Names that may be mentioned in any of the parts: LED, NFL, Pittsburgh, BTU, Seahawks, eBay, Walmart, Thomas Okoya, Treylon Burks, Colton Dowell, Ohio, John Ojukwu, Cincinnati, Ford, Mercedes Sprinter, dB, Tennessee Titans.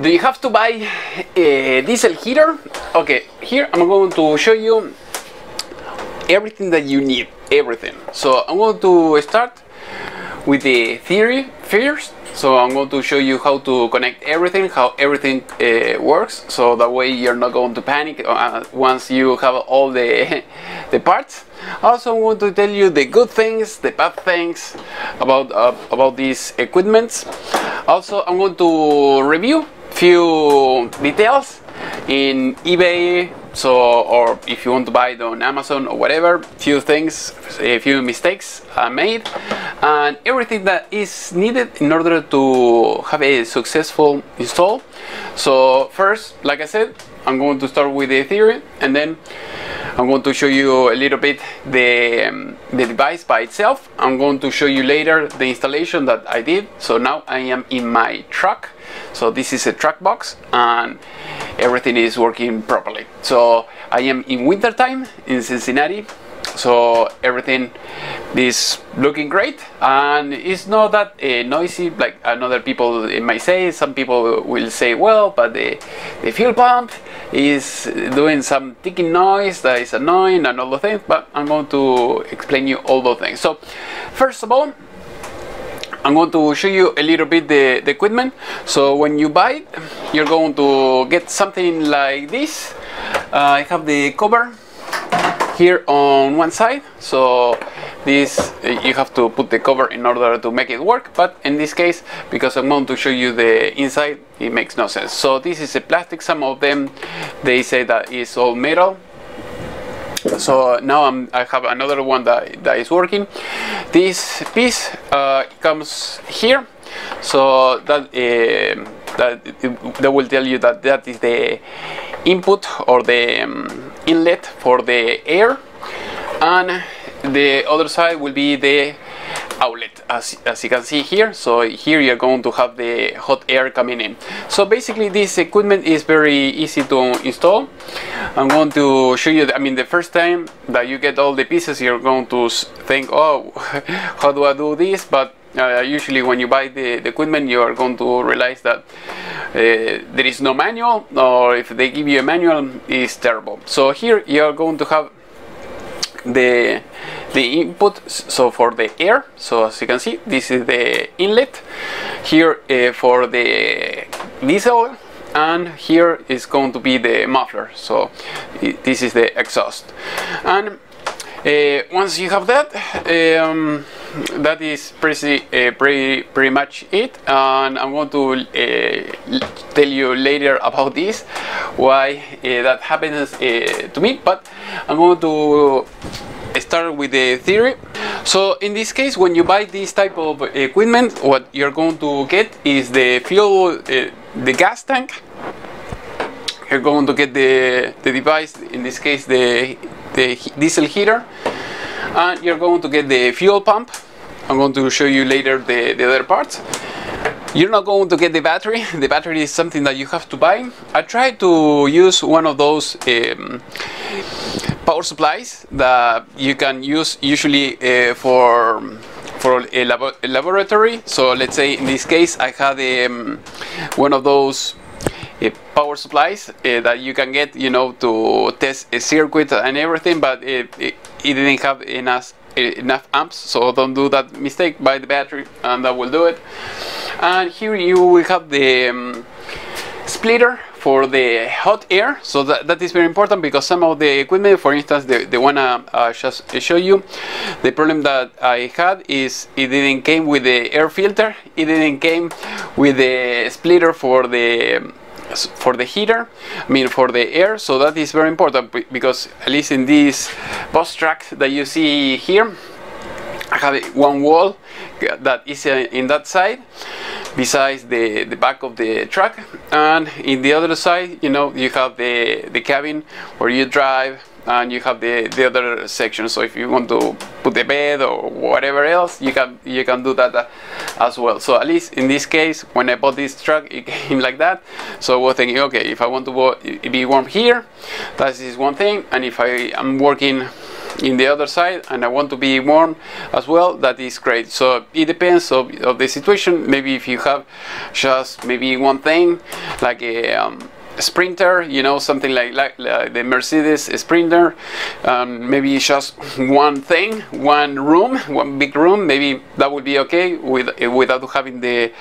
Do you have to buy a diesel heater? Okay, here I'm going to show you everything that you need, everything. So I'm going to start with the theory first. So I'm going to show you how to connect everything, how everything works. So that way you're not going to panic once you have all the parts. Also, I'm going to tell you the good things, the bad things about these equipments. Also, I'm going to review few details in eBay, or if you want to buy it on Amazon or whatever, few things, a few mistakes are made, and everything that is needed in order to have a successful install. So first, like I said, I'm going to start with the theory, and then I'm going to show you a little bit the device by itself. I'm going to show you later the installation that I did. So now I am in my truck. So this is a truck box and everything is working properly. So I am in winter time in Cincinnati. So everything is looking great, and it's not that noisy like another people might say. Some people will say, well, but the fuel pump is doing some ticking noise that is annoying and all the things, but I'm going to explain you all those things. So first of all, I'm going to show you a little bit the equipment. So when you buy it, you're going to get something like this. I have the cover here on one side, so this you have to put the cover in order to make it work, but in this case, because I'm going to show you the inside, it makes no sense. So this is a plastic. Some of them they say that is all metal. So now I have another one that is working. This piece comes here, so that will tell you that is the input or the inlet for the air, and the other side will be the outlet, as you can see here. So here you're going to have the hot air coming in. So basically this equipment is very easy to install. I'm going to show you, I mean, the first time that you get all the pieces, you're going to think, oh, how do I do this? But usually when you buy the equipment, you are going to realize that there is no manual, or if they give you a manual, it's terrible. So here you are going to have the input, so for the air. So as you can see, this is the inlet here for the diesel, and here is going to be the muffler. So this is the exhaust. And once you have that, that is pretty much it. And I'm going to tell you later about this, why that happens to me, but I'm going to start with the theory. So in this case, when you buy this type of equipment, what you're going to get is the fuel, the gas tank. You're going to get the device, in this case the diesel heater, and you're going to get the fuel pump. I'm going to show you later the other parts. You're not going to get the battery. The battery is something that you have to buy. I tried to use one of those power supplies that you can use usually for a laboratory. So let's say in this case I had one of those power supplies that you can get, you know, to test a circuit and everything, but it didn't have enough amps, so don't do that mistake. Buy the battery and that will do it. And here you will have the splitter for the hot air. So that is very important, because some of the equipment, for instance the one I just show you, the problem that I had is it didn't came with the air filter, it didn't came with the splitter for the heater, I mean for the air. So that is very important, because at least in this bus track that you see here, I have one wall that is in that side, besides the back of the truck, and in the other side, you know, you have the cabin where you drive, and you have the other section. So if you want to put the bed or whatever else, you can do that as well. So at least in this case, when I bought this truck, it came like that. So I was thinking, okay, if I want to be warm here, that is one thing, and if I am working in the other side, and I want to be warm as well, that is great. So it depends of the situation. Maybe if you have just maybe one thing, like a Sprinter, you know, something like the Mercedes Sprinter, maybe just one thing, one room, one big room, maybe that would be okay without having the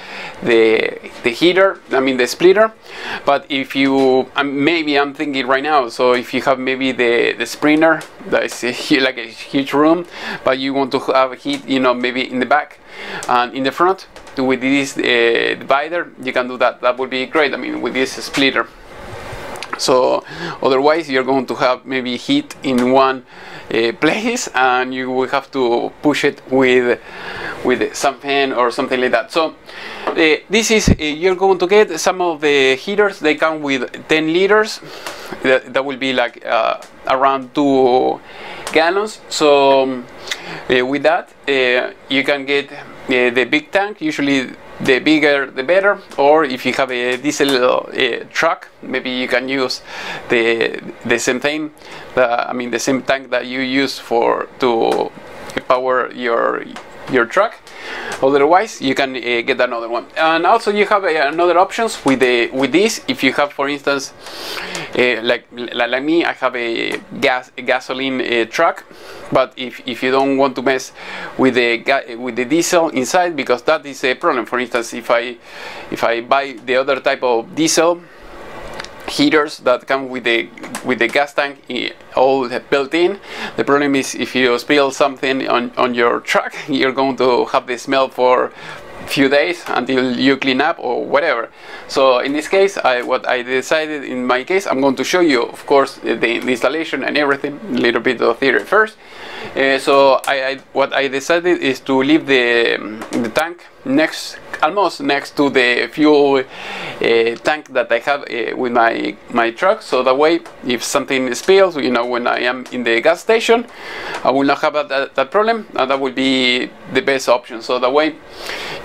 heater, I mean the splitter. But if you, maybe I'm thinking right now, so if you have maybe the Sprinter that is like a huge room, but you want to have heat, you know, maybe in the back and in the front, with this divider you can do that. That would be great, I mean, with this splitter. So otherwise you're going to have maybe heat in one place, and you will have to push it with some fan or something like that. So this is, you're going to get some of the heaters. They come with 10 liters, that will be like around 2 gallons. So with that you can get the big tank. Usually the bigger the better, or if you have a diesel truck, maybe you can use the same thing, I mean the same tank that you use to power your truck. Otherwise you can get another one. And also you have another options with this. If you have, for instance, like me, I have a gasoline truck, but if you don't want to mess with the diesel inside, because that is a problem. For instance, if I buy the other type of diesel heaters that come with the gas tank all built in, the problem is if you spill something on your truck, you're going to have the smell for a few days until you clean up or whatever. So in this case, what I decided in my case, I'm going to show you, of course, the installation and everything, a little bit of theory first. So what I decided is to leave the tank almost next to the fuel tank that I have with my truck, so that way if something spills, you know, when I am in the gas station, I will not have that problem, and that will be the best option. So that way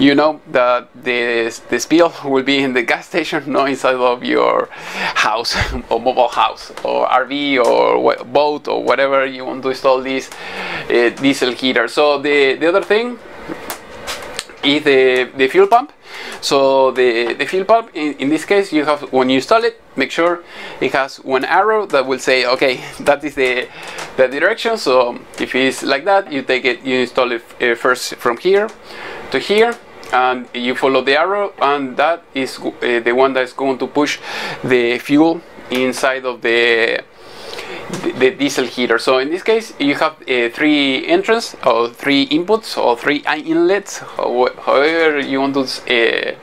you know that the spill will be in the gas station, not inside of your house or mobile house or RV or boat or whatever you want to install this diesel heater. So the other thing is the fuel pump. So the fuel pump, in this case, you have, when you install it, make sure it has one arrow that will say, okay, that is the direction. So if it's like that, you take it, you install it first from here to here, and you follow the arrow, and that is the one that's going to push the fuel inside of the diesel heater. So in this case you have 3 entrances or 3 inputs or 3 inlets, however you want to say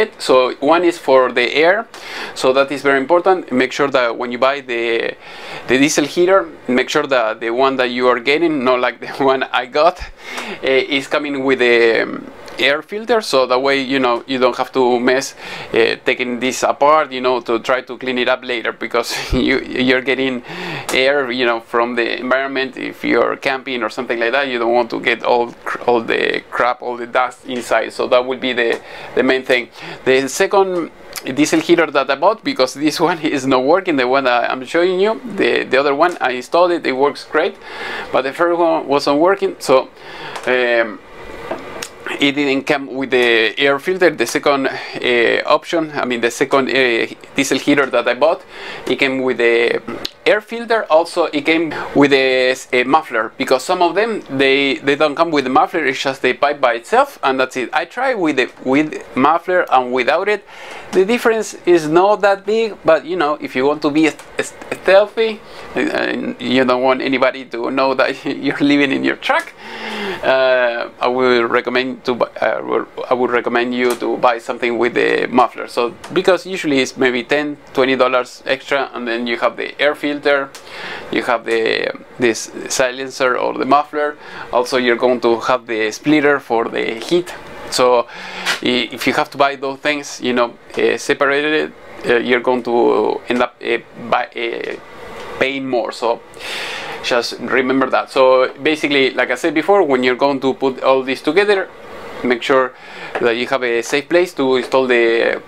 it. So one is for the air, so that is very important. Make sure that when you buy the diesel heater, make sure that the one that you are getting, not like the one I got, is coming with the air filter, so that way you know you don't have to mess taking this apart, you know, to try to clean it up later, because you're getting air, you know, from the environment. If you're camping or something like that, you don't want to get all the crap, all the dust inside. So that would be the main thing. The second diesel heater that I bought, because this one is not working, the one that I'm showing you, the other one I installed it, it works great, but the first one wasn't working, so it didn't come with the air filter. The second option, I mean the second diesel heater that I bought, it came with the air filter. Also it came with a muffler, because some of them they don't come with the muffler, it's just the pipe by itself, and that's it. I tried with muffler and without it. The difference is not that big, but you know, if you want to be stealthy, you don't want anybody to know that you're living in your truck, I would recommend you to buy something with the muffler. So because usually it's maybe $10–$20 extra, and then you have the air filter, you have this silencer or the muffler. Also you're going to have the splitter for the heat. So if you have to buy those things, you know, separated, you're going to end up paying more. So just remember that. So basically, like I said before, when you're going to put all this together, make sure that you have a safe place to install the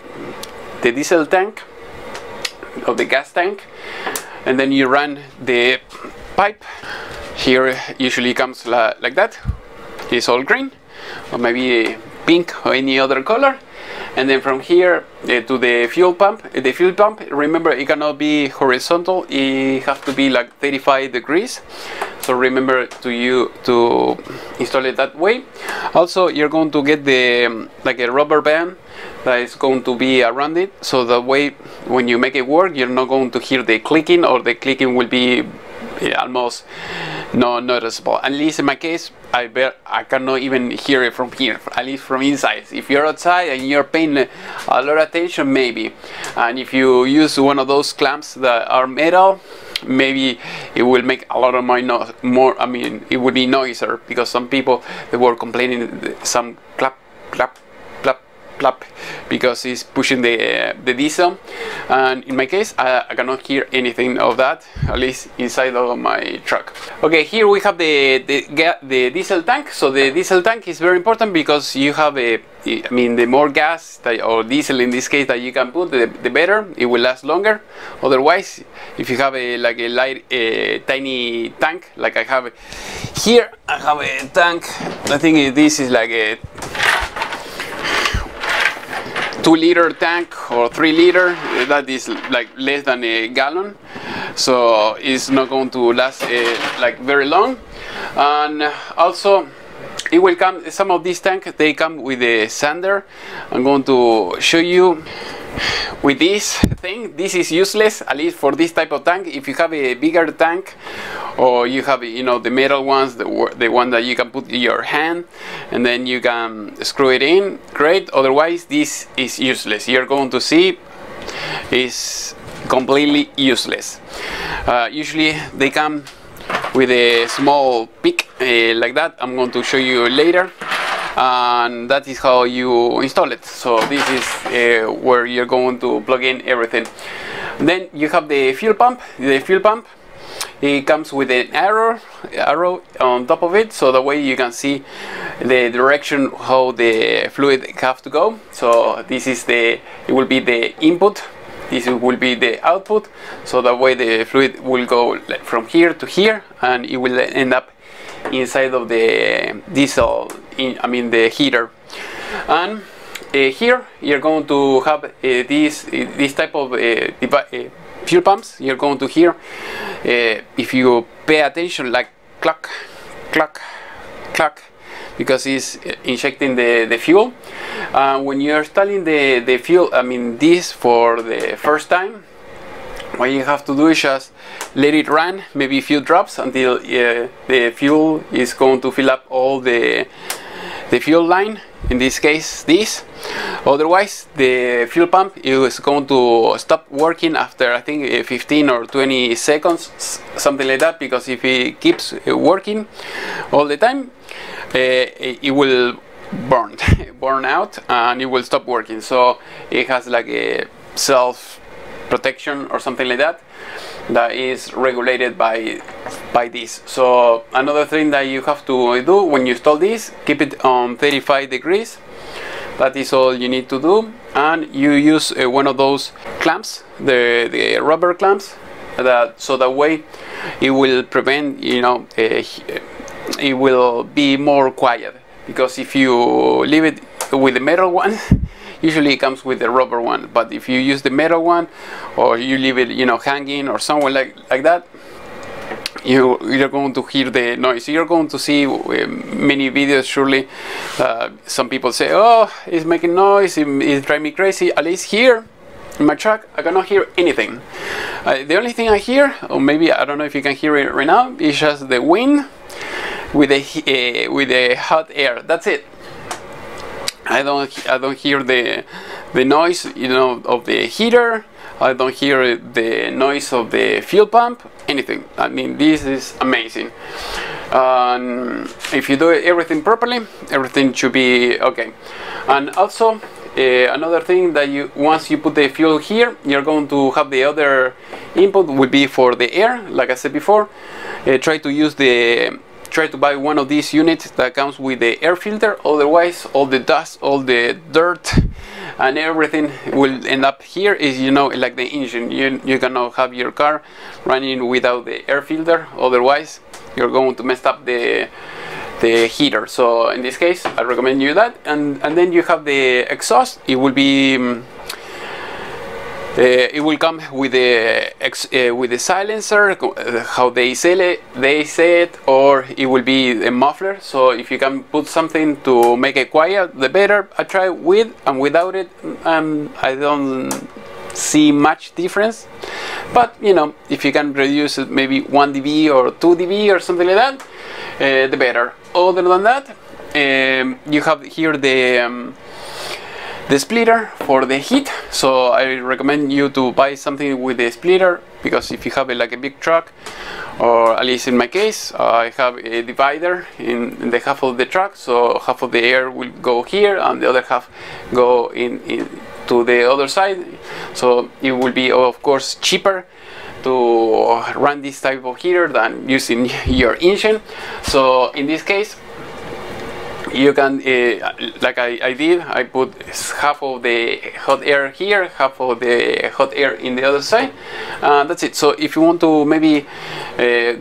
diesel tank or the gas tank, and then you run the pipe Here usually comes like that. It's all green, or maybe pink or any other color. And then from here to the fuel pump. The fuel pump, remember, it cannot be horizontal. It has to be like 35 degrees. So remember to install it that way. Also, you're going to get the like a rubber band that is going to be around it. So that way, when you make it work, you're not going to hear the clicking, or the clicking will be almost not noticeable. At least in my case, I cannot even hear it from here, at least from inside. If you're outside and you're paying a lot of attention, maybe. And if you use one of those clamps that are metal, maybe it will make a lot of more, I mean, it would be noisier, because some people, they were complaining some clap, clap, clap, clap, because it's pushing the diesel. And in my case, I cannot hear anything of that, at least inside of my truck. Okay, here we have the diesel tank. So the diesel tank is very important, because you have I mean, the more gas or diesel in this case that you can put, the better. It will last longer. Otherwise, if you have a tiny tank, like I have here, I have a tank. I think this is like a 2-liter tank or 3-liter. That is like less than a gallon, so it's not going to last like very long. And also, it will come, some of these tanks, they come with a sander. I'm going to show you with this thing. This is useless, at least for this type of tank. If you have a bigger tank, or you have, you know, the metal ones, the one that you can put in your hand and then you can screw it in, great. Otherwise, this is useless. You're going to see it's completely useless. Usually they come with a small pick like that. I'm going to show you later, and that is how you install it. So this is where you're going to plug in everything. And then you have the fuel pump. The fuel pump, it comes with an arrow on top of it, so that way you can see the direction how the fluid have to go. So this is it will be the input. This will be the output, so that way the fluid will go from here to here, and it will end up inside of the diesel, the heater. And here you're going to have this type of fuel pumps. You're going to hear, if you pay attention, like clack, clack, clack, because it's injecting the fuel. When you're installing the fuel, this for the first time, what you have to do is just let it run, maybe a few drops, until the fuel is going to fill up all the fuel line. In this case, this. Otherwise, the fuel pump is going to stop working after, I think, 15 or 20 seconds, something like that, because if it keeps working all the time, it will burn out, and it will stop working. So it has like a self protection or something like that is regulated by this. So another thing that you have to do when you install this, keep it on 35 degrees. That is all you need to do. And you use one of those clamps, the rubber clamps, so that way it will prevent, it will be more quiet, because if you leave it with the metal one, usually it comes with the rubber one. But if you use the metal one, or you leave it hanging or somewhere like that, you're going to hear the noise. You're going to see many videos, surely. Some people say, oh, it's making noise, it's driving me crazy. At least here in my truck, I cannot hear anything. The only thing I hear, or maybe I don't know if you can hear it right now, is just the wind with the hot air. That's it. I don't hear the noise, of the heater. I don't hear the noise of the fuel pump, anything. I mean, this is amazing. If you do everything properly, everything should be okay. And also, another thing that once you put the fuel here, you're going to have the other input will be for the air. Like I said before, try to buy one of these units that comes with the air filter. Otherwise, all the dust, all the dirt and everything will end up here. Is like the engine. You cannot have your car running without the air filter. Otherwise, you're going to mess up the heater. So in this case, I recommend you that. And then you have the exhaust. It will be it will come with the silencer, how they say it, or it will be a muffler. So if you can put something to make it quiet, the better. I try with and without it, I don't see much difference. But you know, if you can reduce it maybe 1 dB or 2 dB or something like that, the better. Other than that, you have here the splitter for the heat. So I recommend you to buy something with a splitter, because if you have like a big truck, or at least in my case, I have a divider in the half of the truck, so half of the air will go here and the other half go in to the other side. So it will be of course cheaper to run this type of heater than using your engine. So in this case, you can, like I did, I put half of the hot air here, half of the hot air in the other side. That's it. So if you want to maybe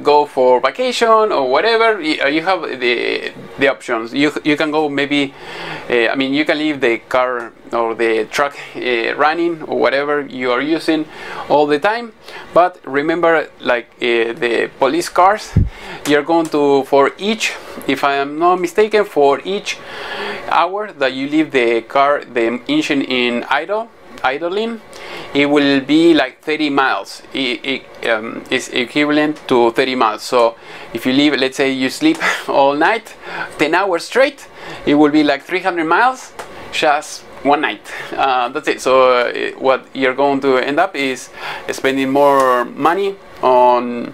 go for vacation or whatever, you have the options. You can go maybe, I mean, you can leave the car or the truck running or whatever you are using all the time. But remember, like the police cars, you're going to, for each, if I am not mistaken, for each hour that you leave the car, the engine in idling, it will be like 30 miles. It is equivalent to 30 miles. So if you leave, let's say you sleep all night, 10 hours straight, it will be like 300 miles just one night. That's it. So what you're going to end up is spending more money on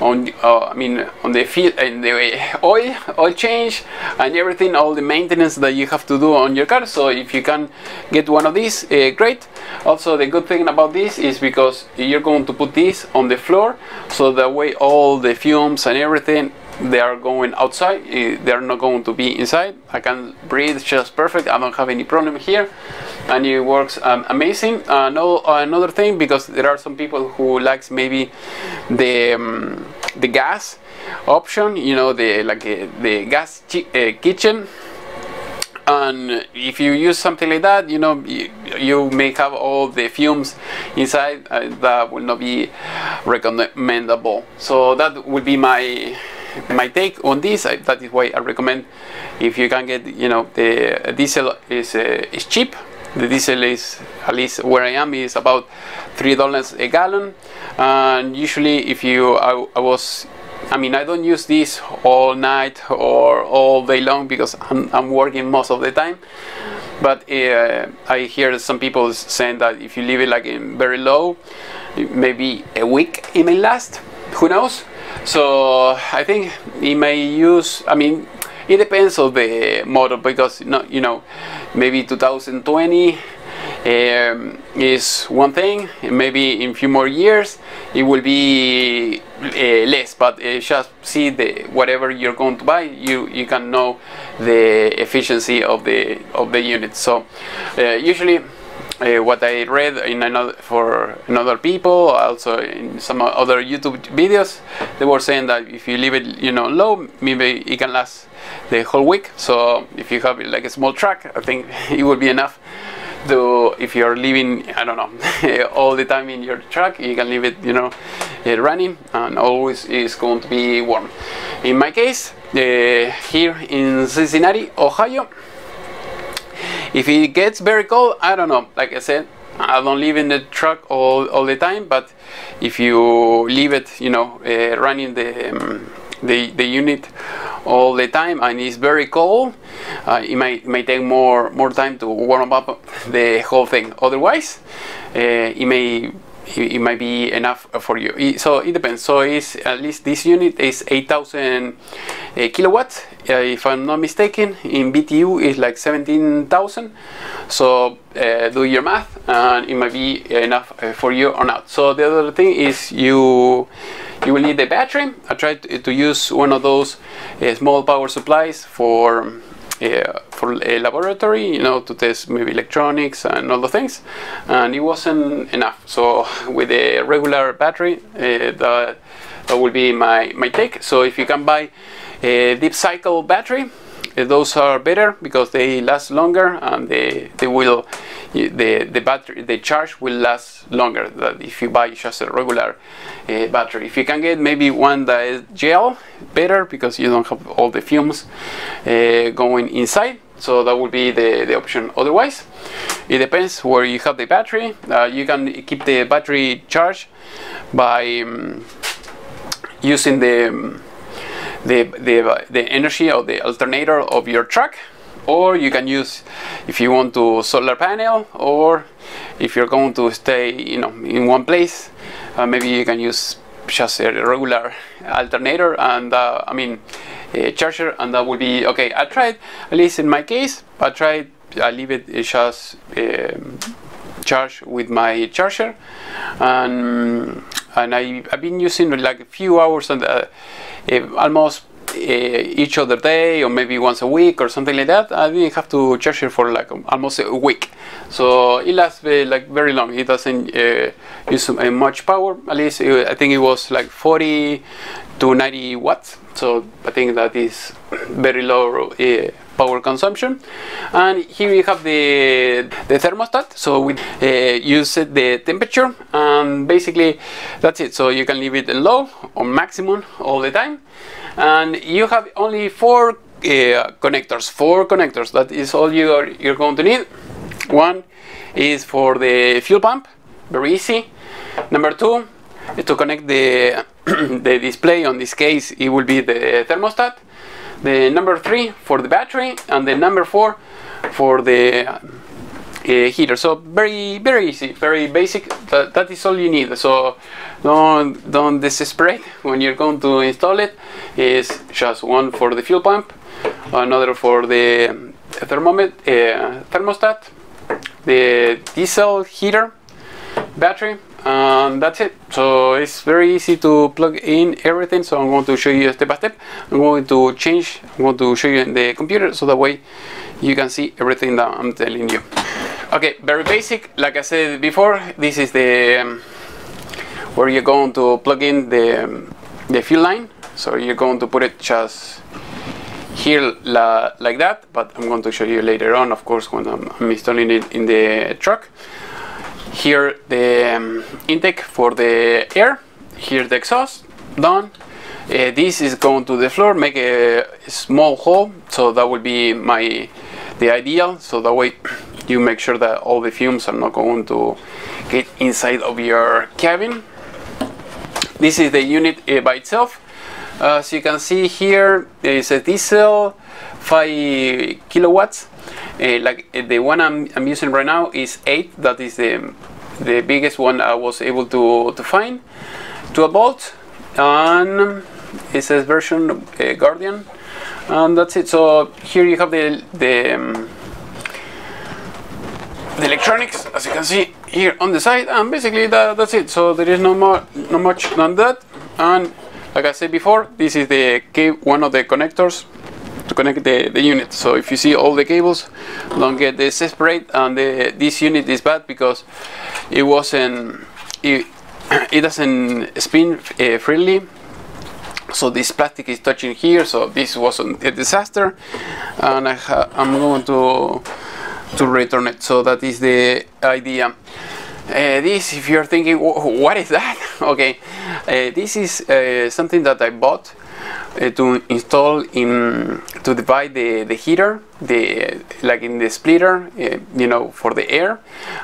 the field and the oil change and everything, all the maintenance that you have to do on your car. So if you can get one of these, great. Also, the good thing about this is because you're going to put this on the floor, so that way all the fumes and everything, they are going outside, they are not going to be inside. I can breathe just perfect, I don't have any problem here, and it works amazing. Another thing, because there are some people who likes maybe the gas option, you know, the gas kitchen. And if you use something like that, you know, you may have all the fumes inside, that will not be recommendable. So that would be my take on this. That is why I recommend, if you can get, you know, the diesel is cheap. The diesel is, at least where I am, is about $3 a gallon. And usually, if you, I mean, I don't use this all night or all day long, because I'm working most of the time. But I hear some people saying that if you leave it like in very low, maybe a week it may last. Who knows? So I think it may use, I mean, it depends on the model, because, you know, maybe 2020 is one thing, and maybe in a few more years it will be less. But just see whatever you're going to buy, you can know the efficiency of the unit. So usually, what I read for another people, also in some other YouTube videos, they were saying that if you leave it, you know, low, maybe it can last the whole week. So if you have like a small truck, I think it would be enough. Though if you're living, I don't know, all the time in your truck, you can leave it, you know, running, and always is going to be warm. In my case, here in Cincinnati, Ohio, if it gets very cold, I don't know, like I said, I don't live in the truck all the time. But if you leave it, you know, running the unit all the time, and it's very cold, it may take more time to warm up the whole thing. Otherwise, it might be enough for you. So it depends. So it's, at least this unit is 8,000 kilowatts. If I'm not mistaken, in BTU is like 17,000. So do your math, and it might be enough for you or not. So the other thing is you will need a battery. I tried to use one of those small power supplies for a laboratory, you know, to test maybe electronics and all the things, and it wasn't enough. So with a regular battery, That will be my take. So if you can buy a deep cycle battery, those are better because they last longer, and the charge will last longer than if you buy just a regular battery. If you can get maybe one that is gel, better, because you don't have all the fumes going inside. So that would be the option. Otherwise, it depends where you have the battery. You can keep the battery charged by using the energy of the alternator of your truck, or you can use, if you want to, solar panel, or if you're going to stay, you know, in one place, maybe you can use just a regular alternator and I mean a charger, and that would be okay. I tried, at least in my case, I leave it just charged with my charger, and I've been using like a few hours and almost each other day, or maybe once a week or something like that. I didn't have to charge it for like almost a week, so it lasts like very long. It doesn't use much power. At least I think it was like 40 to 90 watts, so I think that is very low power consumption. And here you have the thermostat, so we use the temperature, and basically that's it. So you can leave it in low or maximum all the time, and you have only four connectors. That is all you're going to need. One is for the fuel pump, very easy. Number two is to connect the display. On this case it will be the thermostat. The number three for the battery, and the number four for the heater. So very easy, very basic. That is all you need. So don't desperate when you're going to install it. It's just one for the fuel pump, another for the thermostat, the diesel heater, battery, and that's it. So it's very easy to plug in everything. So I'm going to show you step by step. I'm going to show you in the computer, so that way you can see everything that I'm telling you. Okay, very basic. Like I said before, this is the where you're going to plug in the fuel line. So you're going to put it just here like that, but I'm going to show you later on, of course, when I'm installing it in the truck. Here the intake for the air, here the exhaust, done. This is going to the floor, make a small hole, so that would be the ideal, so that way you make sure that all the fumes are not going to get inside of your cabin. This is the unit by itself. As you can see here, there is a diesel, 5 kilowatts. Like the one I'm using right now is 8. That is the biggest one I was able to find, 12 volts, and it says version Guardian, and that's it. So here you have the electronics, as you can see here on the side, and basically that's it. So there is no much than that. And like I said before, this is one of the connectors to connect the unit. So if you see all the cables, don't get desperate, and this unit is bad because it doesn't spin freely, so this plastic is touching here. So this wasn't a disaster, and I'm going to return it. So that is the idea. This, if you're thinking what is that, okay, this is something that I bought to install to divide the heater, like in the splitter, you know, for the air,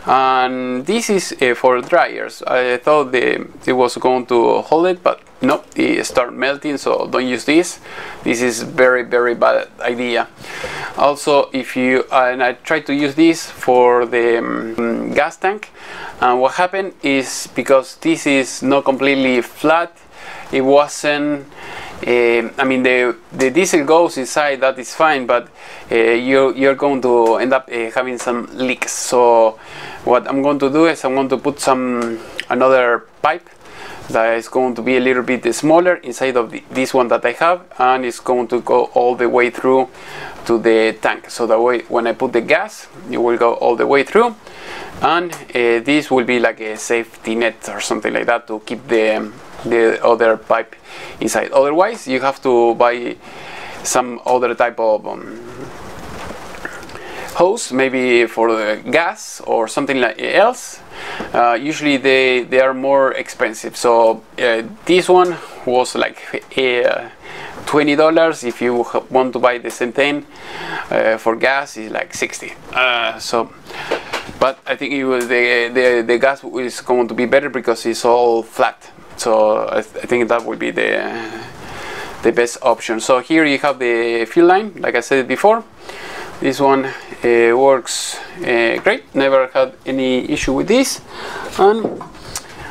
and this is for dryers. I thought it was going to hold it, but no, it started melting, so don't use this. This is very bad idea. Also, and I tried to use this for the gas tank, and what happened is, because this is not completely flat, it wasn't. I mean, the diesel goes inside, that is fine, but you're going to end up having some leaks. So what I'm going to do is I'm going to put another pipe that is going to be a little bit smaller inside of this one that I have, and it's going to go all the way through to the tank. So that way, when I put the gas, it will go all the way through, and this will be like a safety net or something like that to keep the the other pipe inside. Otherwise, you have to buy some other type of hose, maybe for the gas or something like else. Usually they are more expensive. So this one was like $20. If you want to buy the same thing for gas, is like $60. So, but I think it was the gas is going to be better because it's all flat. So I think that would be the best option. So here you have the fuel line, like I said before. This one works great, never had any issue with this. And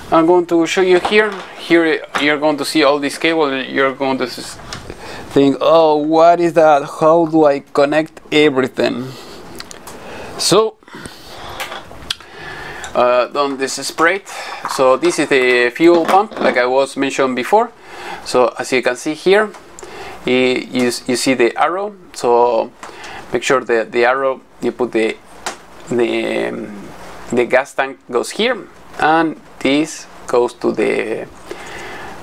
I'm going to show you here. Here you're going to see all this cable. You're going to think, oh, what is that? How do I connect everything? So, on this spray. So this is the fuel pump, like I was mentioned before. So as you can see here, you see the arrow. So make sure that the arrow, you put the gas tank goes here, and this goes to the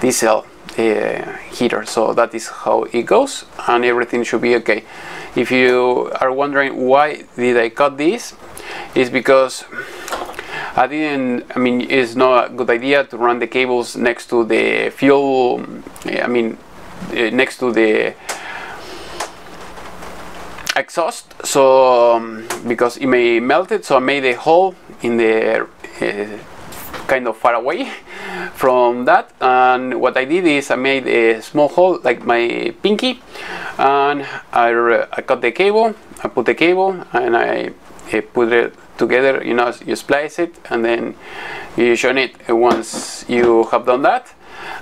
diesel heater. So that is how it goes, and everything should be okay. If you are wondering why did I cut this, it's because I didn't, I mean, it's not a good idea to run the cables next to the fuel, I mean, next to the exhaust, so because it may melt it. So I made a hole in the kind of far away from that, and what I did is I made a small hole like my pinky, and I cut the cable, I put the cable, and I put it together, you know, you splice it, and then you join it once you have done that.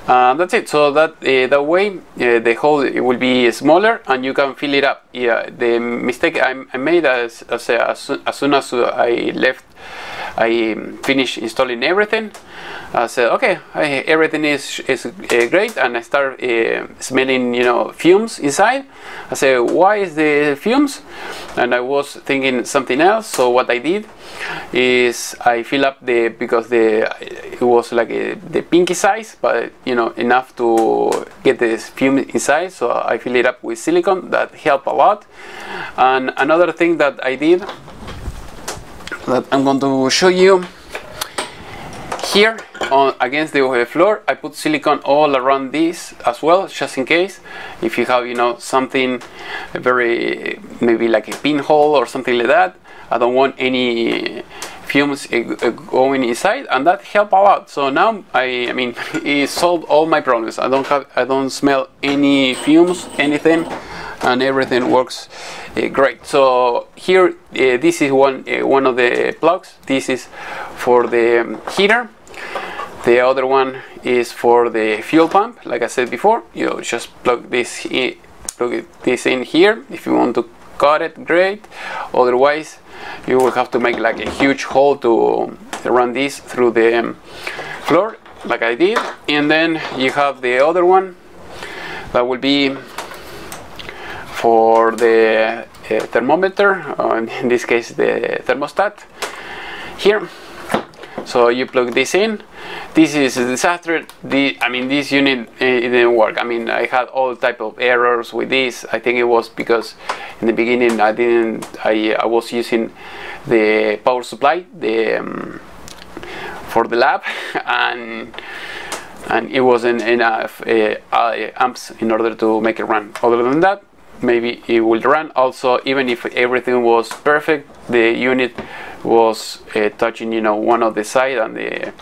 That's it. So that that way the hole will be smaller and you can fill it up. Yeah, the mistake I made as soon as I left, I finished installing everything. I said, okay, everything is great, and I start smelling, you know, fumes inside. I said, why is the fumes? And I was thinking something else. So what I did is I fill up the, because it was like the pinky size, but you know, enough to get the fume inside. So I fill it up with silicone. That helped a lot. And another thing that I did, that I'm going to show you here, on against the floor, I put silicone all around this as well, just in case if you have, you know, something very, maybe like a pinhole or something like that. I don't want any fumes going inside, and that helped a lot. So now I mean, it solved all my problems. I don't smell any fumes, anything, and everything works great. So here this is one of the plugs. This is for the heater. The other one is for the fuel pump. Like I said before, you just plug this in here. If you want to cut it, great. Otherwise, you will have to make like a huge hole to run this through the floor, like I did. And then you have the other one that will be for the thermometer, or in this case the thermostat here. So you plug this in. This is a disaster. I mean, this unit, it didn't work. I mean, I had all type of errors with this. I think it was because in the beginning I was using the power supply, for the lab, and it wasn't enough amps in order to make it run. Other than that, maybe it will run. Also, even if everything was perfect, the unit was touching, you know, one of the side, and the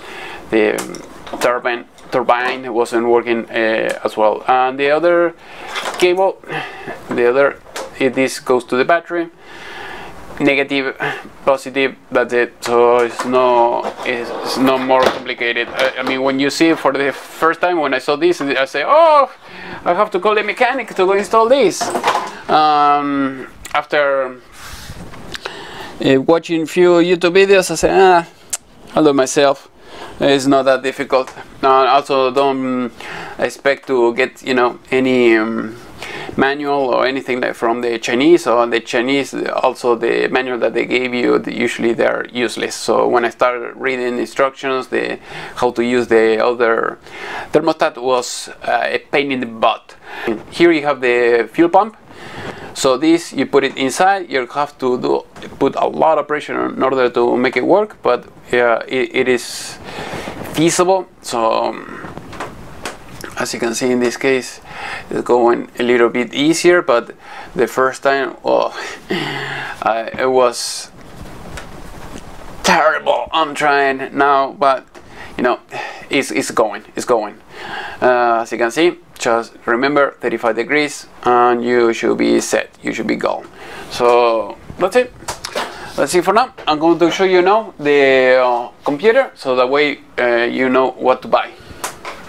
turbine wasn't working as well. And the other cable, this goes to the battery. Negative, positive, that's it. So it's no more complicated. I mean, when you see it for the first time, when I saw this, I say, oh, I have to call the mechanic to go install this. After watching few YouTube videos, I say, ah, I'll do it myself. It's not that difficult. Also, don't expect to get, you know, any manual or anything that from the Chinese, or the Chinese also the manual that they gave you, usually they're useless. So when I started reading instructions, how to use the other thermostat was a pain in the butt. Here you have the fuel pump. So this, you put it inside, you have to put a lot of pressure in order to make it work, but it is feasible. So as you can see in this case, it's going a little bit easier, but the first time, well, it was terrible. I'm trying now, but you know, it's going. As you can see, just remember 35 degrees and you should be set, you should be gone. So that's it. That's it for now. I'm going to show you now the computer, so that way you know what to buy.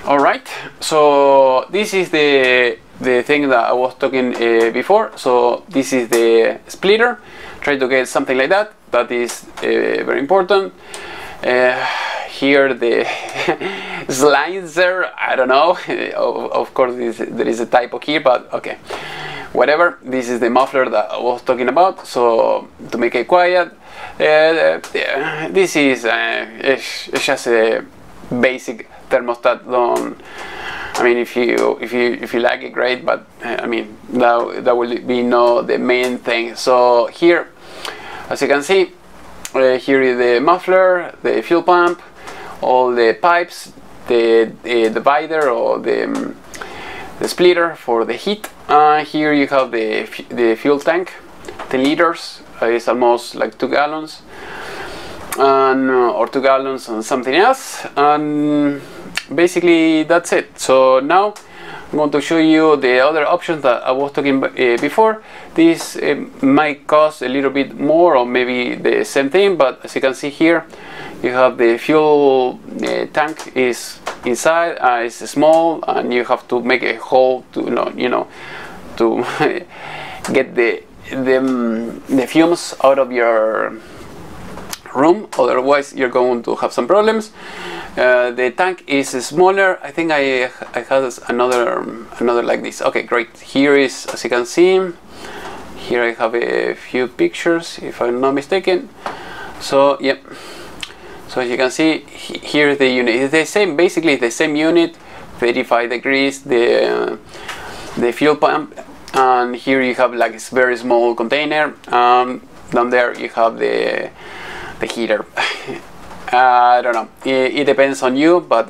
Alright, so this is the thing that I was talking before. So this is the splitter. Try to get something like that. That is very important. Here the slicer, I don't know, of course there is a typo here, but okay, whatever. This is the muffler that I was talking about, so to make it quiet. This is it's just a basic thermostat. I mean, if you like it, great, but I mean that will be not the main thing. So here, as you can see, here is the muffler, the fuel pump, all the pipes, the divider, or the splitter for the heat. Here you have the fuel tank, 10 liters, it's almost like 2 gallons, and, or 2 gallons and something else. And basically that's it. So now I'm going to show you the other options that I was talking about before. This might cost a little bit more, or maybe the same thing, but as you can see here, you have the fuel tank is inside, it's small, and you have to make a hole to, you know, to get the fumes out of your room, otherwise you're going to have some problems. The tank is smaller. I think I had another like this. Okay, great. Here is, as you can see, here I have a few pictures, if I'm not mistaken. So yep. So as you can see, here is the unit. It's the same, basically the same unit, 35 degrees. The fuel pump, and here you have like a very small container. Down there you have the heater. I don't know. It depends on you, but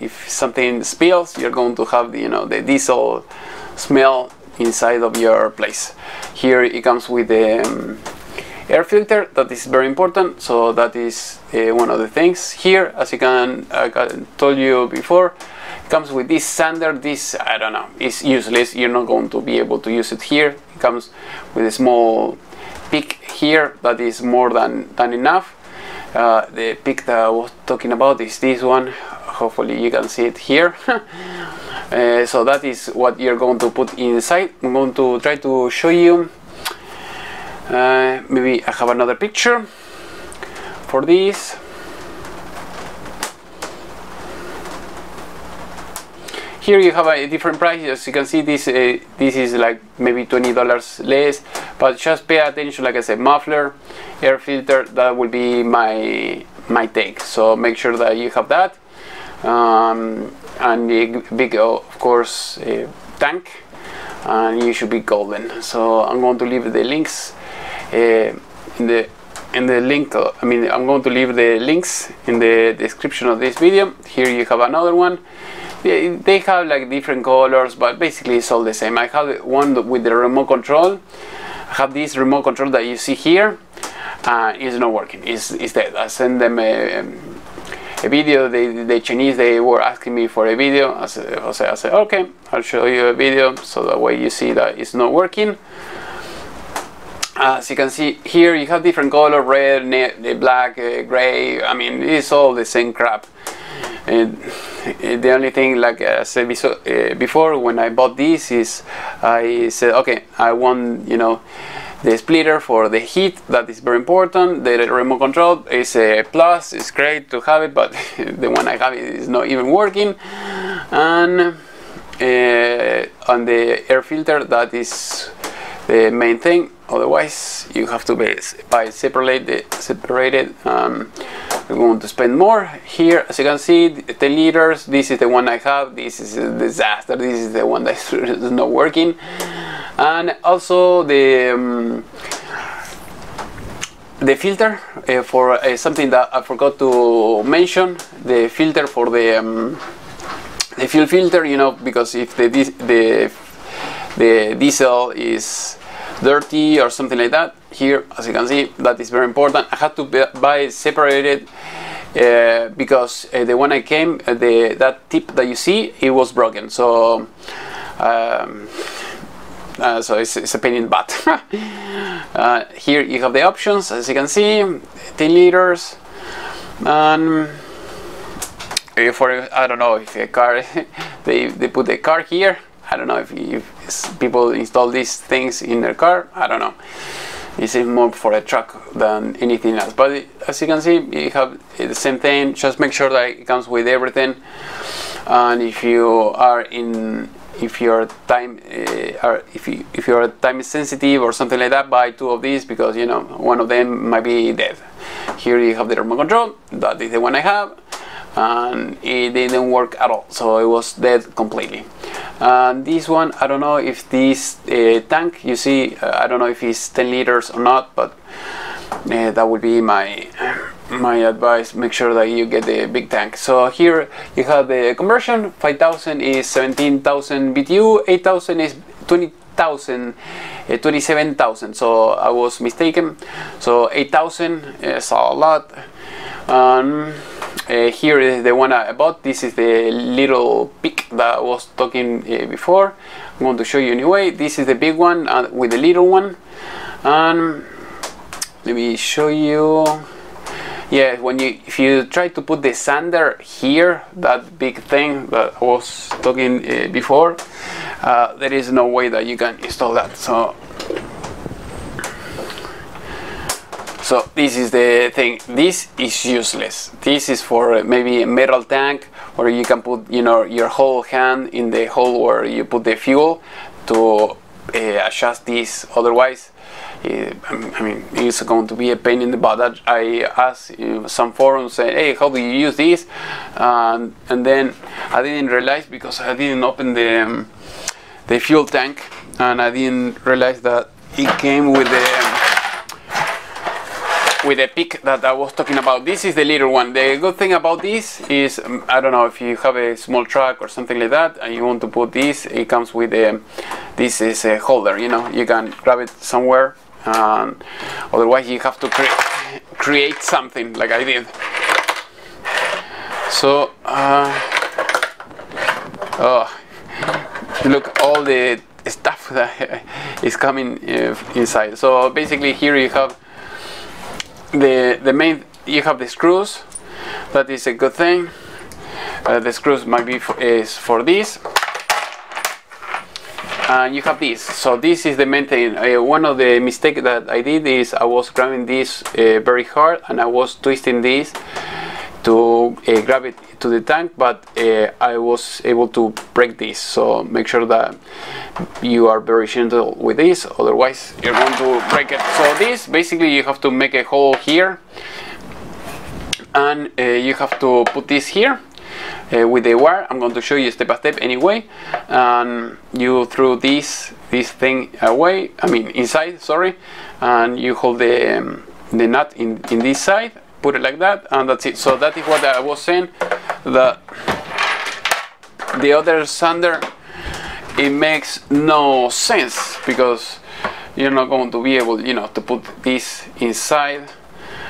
if something spills, you're going to have the diesel smell inside of your place. Here it comes with the air filter. That is very important. So that is one of the things. Here, as you can, I told you before, it comes with this sander. This, I don't know, it's useless. You're not going to be able to use it here. It comes with a small pick here. That is more than enough. The pick that I was talking about is this one. Hopefully you can see it here. So that is what you're going to put inside. I'm going to try to show you. Maybe I have another picture for this. Here you have a different price. As you can see, this is like maybe $20 less, but just pay attention, like I said, muffler, air filter, that will be my take. So make sure that you have that, and the big, of course, tank, and you should be golden. So I'm going to leave the links I'm going to leave the links in the description of this video. Here you have another one. They have like different colors, but basically it's all the same. I have one with the remote control. I have this remote control that you see here. It's not working. It's dead. I sent them a video. The Chinese, they were asking me for a video. I said, okay, I'll show you a video, so that way you see that it's not working. As you can see here, you have different color: red, black, gray. I mean, it's all the same crap. The only thing, like I said before, when I bought this, is I said, okay, I want the splitter for the heat. That is very important. The remote control is a plus. It's great to have it, but the one I have is not even working. And and the air filter, that is the main thing. Otherwise, you have to buy separated. We want to spend more. Here, as you can see, 10 liters. This is the one I have. This is a disaster. This is the one that is not working. And also the filter for something that I forgot to mention. The filter for the fuel filter. You know, because if the diesel is dirty or something like that, here, as you can see, that is very important. I had to buy separated because the one I came, that tip that you see, it was broken. So so it's a pain in the butt. Here you have the options, as you can see, 10 liters, and for, I don't know if a car, they put the car here. I don't know if people install these things in their car. I don't know. It's more for a truck than anything else. But as you can see, you have the same thing. Just make sure that it comes with everything. And if your time is sensitive or something like that, buy two of these, because you know one of them might be dead. Here you have the remote control. That is the one I have, and it didn't work at all. So it was dead completely. And this one, I don't know if this tank, you see, I don't know if it's 10 liters or not, but that would be my advice. Make sure that you get the big tank. So here you have the conversion. 5,000 is 17,000 BTU, 8,000 is 20,000, 27,000. So I was mistaken. So 8,000 is a lot. Here is the one I bought. This is the little pick that I was talking before. I'm going to show you anyway. This is the big one with the little one. Let me show you. Yeah, if you try to put the sander here, that big thing that I was talking before, there is no way that you can install that. So this is the thing. This is useless. This is for maybe a metal tank, or you can put, you know, your whole hand in the hole where you put the fuel to adjust this. Otherwise, I mean, it's going to be a pain in the butt. I asked some forums, saying, "Hey, how do you use this?" And then I didn't realize, because I didn't open the fuel tank, and I didn't realize that it came with the pick that I was talking about. This is the little one. The good thing about this is, I don't know if you have a small truck or something like that, and you want to put this, it comes with a, this is a holder, you know, you can grab it somewhere. Otherwise you have to create something like I did. So look, all the stuff that is coming inside. So basically here you have the main, you have the screws. That is a good thing. The screws might be for this, and you have this. So this is the main thing. One of the mistakes that I did is I was grabbing this very hard, and I was twisting this to grab it to the tank, but I was able to break this. So make sure that you are very gentle with this, otherwise you're going to break it. So this, basically you have to make a hole here, and you have to put this here with the wire. I'm going to show you step by step anyway. And you throw this thing away, I mean inside, sorry, and you hold the nut in this side, put it like that, and that's it. So that is what I was saying, that the other sander, it makes no sense, because you're not going to be able, you know, to put this inside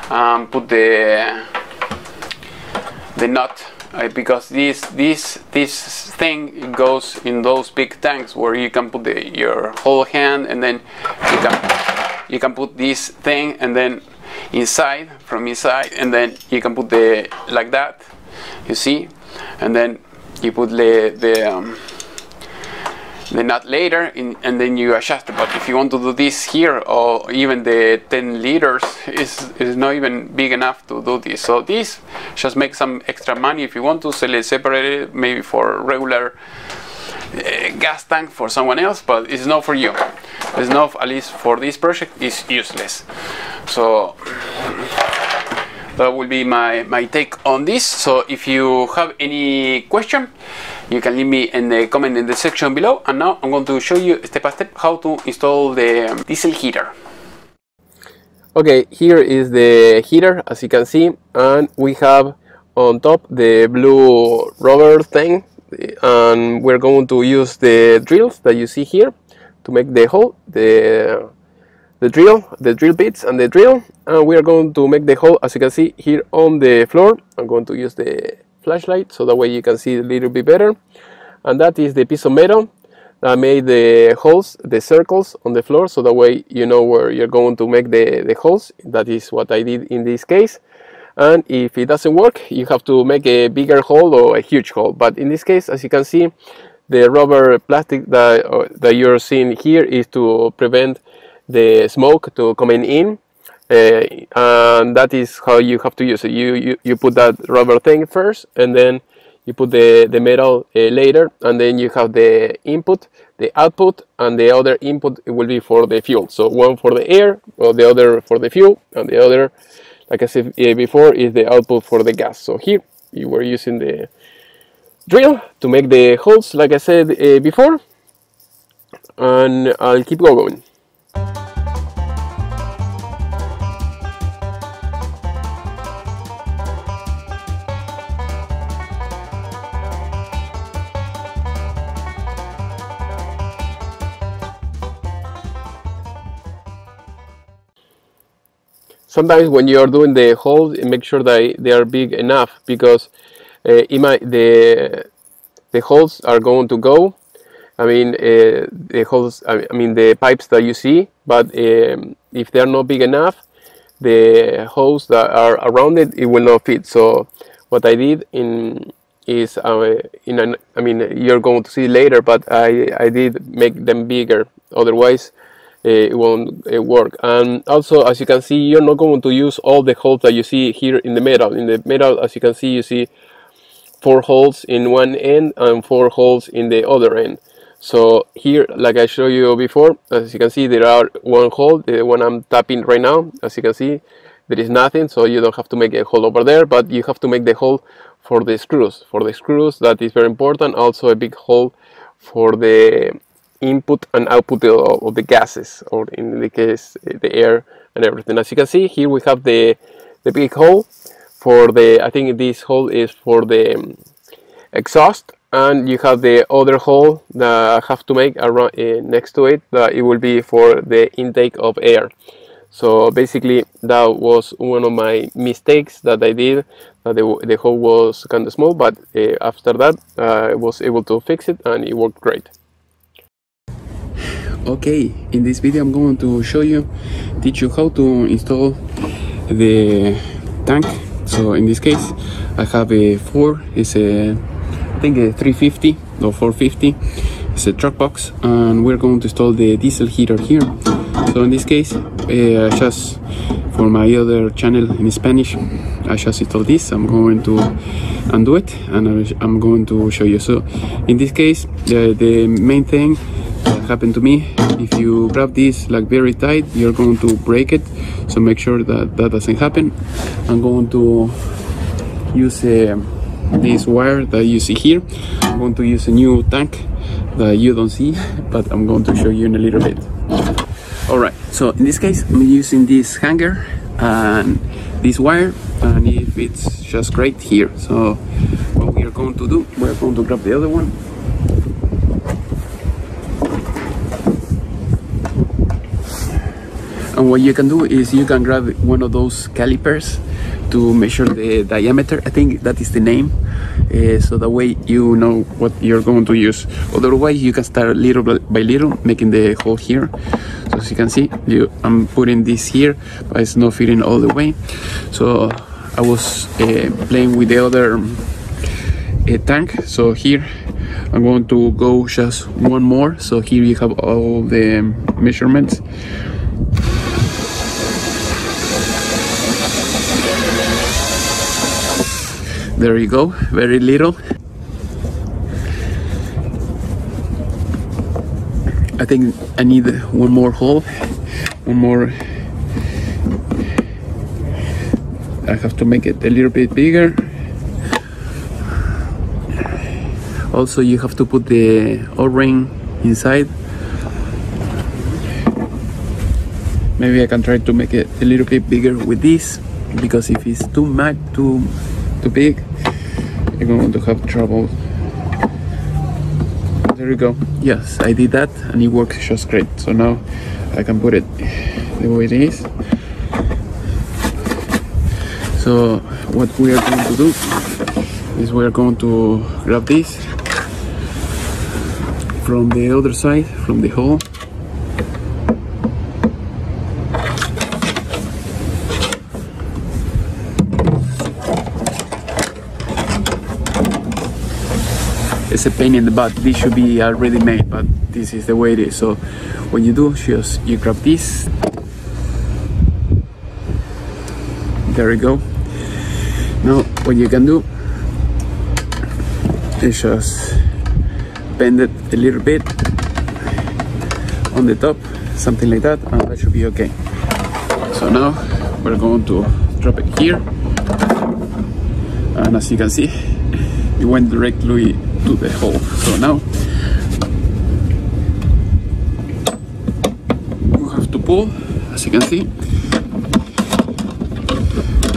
and put the nut, because this thing goes in those big tanks where you can put your whole hand, and then you can put this thing, and then inside, from inside, and then you can put the, like that, you see, and then you put the nut later in, and then you adjust it. But if you want to do this here, or even the 10 liters is not even big enough to do this. So this just makes some extra money if you want to sell it separated, maybe for regular gas tank for someone else, but it's not for you. It's not, at least for this project, it's useless. So that will be my take on this. So if you have any question, you can leave me in the comment in the section below. And now I'm going to show you step by step how to install the diesel heater. Okay, here is the heater, as you can see, and we have on top the blue rubber thing, and we're going to use the drills that you see here to make the hole, the drill bits and the drill, and we are going to make the hole, as you can see here on the floor. I'm going to use the flashlight so that way you can see a little bit better. And that is the piece of metal that made the holes, the circles on the floor, so that way you know where you're going to make the holes. That is what I did in this case. And if it doesn't work, you have to make a bigger hole or a huge hole. But in this case, as you can see, the rubber plastic that you're seeing here is to prevent the smoke to coming in, and that is how you have to use it. You put that rubber thing first, and then you put the metal later, and then you have the input, the output, and the other input will be for the fuel. So one for the air, or the other for the fuel, and the other, like I said before, is the output for the gas. So here you were using the drill to make the holes, like I said before, and I'll keep going. Sometimes when you are doing the holes, make sure that they are big enough, because the holes are going to go. The pipes that you see, but if they are not big enough, the holes that are around it, it will not fit. So what I did you're going to see later, but I did make them bigger. Otherwise, it won't work. And also, as you can see, you're not going to use all the holes that you see here in the metal. In the metal, as you can see, you see 4 holes in one end and 4 holes in the other end. So here, like I showed you before, as you can see, there are one hole, the one I'm tapping right now. As you can see, there is nothing, so you don't have to make a hole over there, but you have to make the hole for the screws. For the screws, that is very important. Also a big hole for the input and output of the gases, or in the case, the air and everything. As you can see, here we have the big hole for the, I think this hole is for the exhaust, and you have the other hole that I have to make around next to it, that it will be for the intake of air. So basically, that was one of my mistakes that I did. The hole was kind of small, but after that, I was able to fix it, and it worked great. Okay, in this video I'm going to teach you how to install the tank. So in this case I have a Ford, it's a, I think a 350 or 450, it's a truck box, and we're going to install the diesel heater here. So in this case, just for my other channel in Spanish, I just installed this. I'm going to undo it and I'm going to show you. So in this case, the main thing happened to me, if you grab this like very tight, you're going to break it, so make sure that that doesn't happen. I'm going to use this wire that you see here. I'm going to use a new tank that you don't see, but I'm going to show you in a little bit. Alright, so in this case I'm using this hanger and this wire, and if it's just great here. So what we are going to do, we're going to grab the other one. And what you can do is you can grab one of those calipers to measure the diameter, I think that is the name, so that way you know what you're going to use. Otherwise you can start little by little making the hole here. So as you can see, I'm putting this here, but it's not fitting all the way. So I was playing with the other tank. So here I'm going to go just one more. So here you have all the measurements. There you go, very little. I think I need one more hole, one more. I have to make it a little bit bigger. Also, you have to put the O-ring inside. Maybe I can try to make it a little bit bigger with this, because if it's too much, too big, you're going to have trouble. There you go. Yes, I did that and it works just great. So now I can put it the way it is. So what we are going to do is we are going to grab this from the other side, from the hole. It's a pain in the butt. This should be already made, but this is the way it is. So when you do, just you grab this. There we go. Now what you can do is just bend it a little bit on the top, something like that, and that should be okay. So now we're going to drop it here, and as you can see, it went directly to the hole. So now you have to pull, as you can see,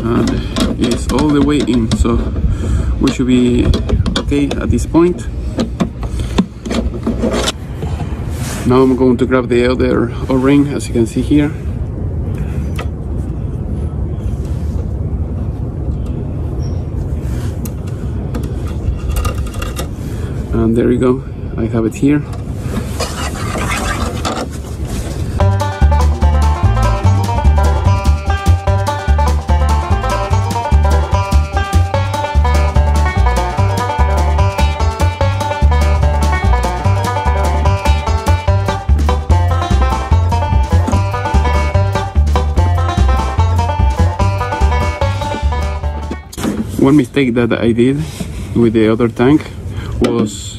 and it's all the way in, so we should be okay at this point. Now I'm going to grab the other O-ring, as you can see here. And there you go, I have it here. One mistake that I did with the other tank was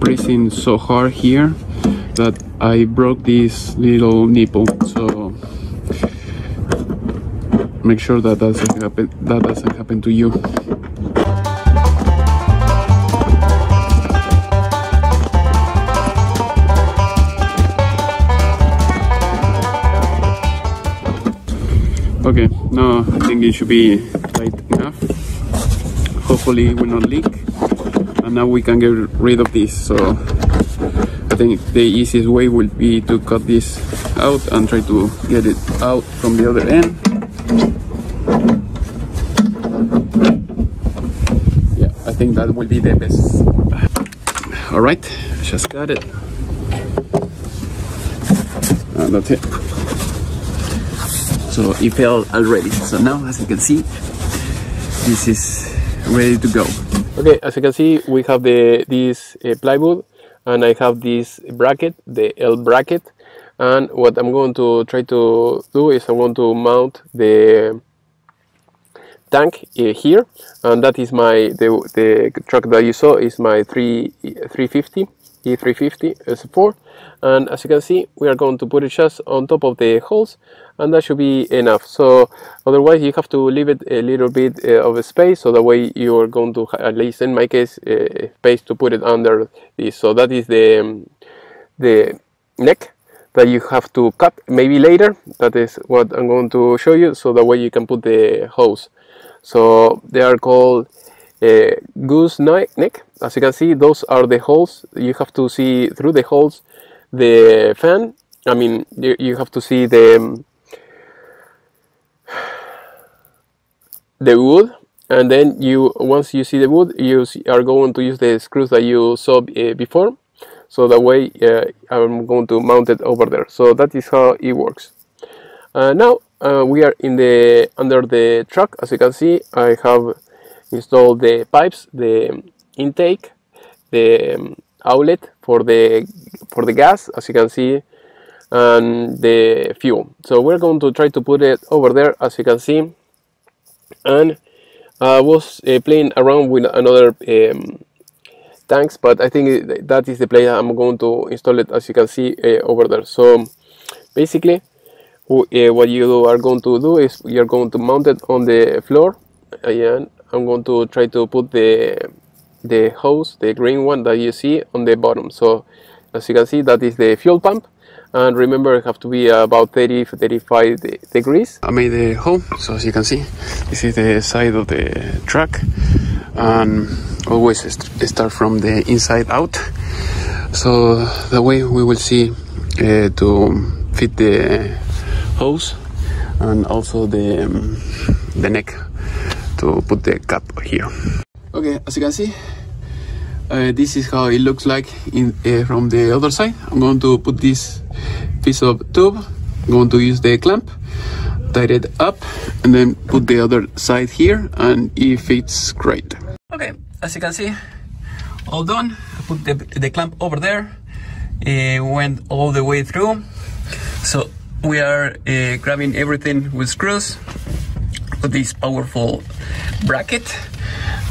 pressing so hard here that I broke this little nipple. So make sure that doesn't happen to you. Okay, now I think it should be tight enough. Hopefully it will not leak, and now we can get rid of this. So I think the easiest way will be to cut this out and try to get it out from the other end. Yeah, I think that will be the best. All right, just cut it, and that's it. So it fell already. So now, as you can see, this is ready to go. Okay, as you can see, we have this plywood, and I have this bracket, the L bracket, and what I'm going to try to do is I'm going to mount the tank here, and that is the truck that you saw is my 350 E350 S4, and as you can see, we are going to put it just on top of the holes, and that should be enough. So otherwise you have to leave it a little bit of a space, so that way you are going to, at least in my case, space to put it under this. So that is the neck that you have to cut maybe later. That is what I'm going to show you, so that way you can put the hose. So they are called goose neck. As you can see, those are the holes. You have to see through the holes the fan. I mean, you have to see the wood, and then once you see the wood, you are going to use the screws that you saw before. So that way I'm going to mount it over there. So that is how it works. Now we are under the truck. As you can see, I have install the pipes, the intake, the outlet for the gas, as you can see, and the fuel. So we're going to try to put it over there, as you can see. And I was playing around with another tanks, but I think that is the place I'm going to install it, as you can see over there. So basically what you are going to do is you're going to mount it on the floor, and I'm going to try to put the hose, the green one that you see, on the bottom. So as you can see, that is the fuel pump, and remember it have to be about 30-35 degrees. I made the home, so as you can see, this is the side of the truck, and always start from the inside out, so that way we will see to fit the hose and also the neck to put the cap here. Okay, as you can see, this is how it looks like from the other side. I'm going to put this piece of tube, I'm going to use the clamp, tie it up, and then put the other side here, and it fits great. Okay, as you can see, all done. I put the clamp over there, it went all the way through, so we are grabbing everything with screws, with this powerful bracket,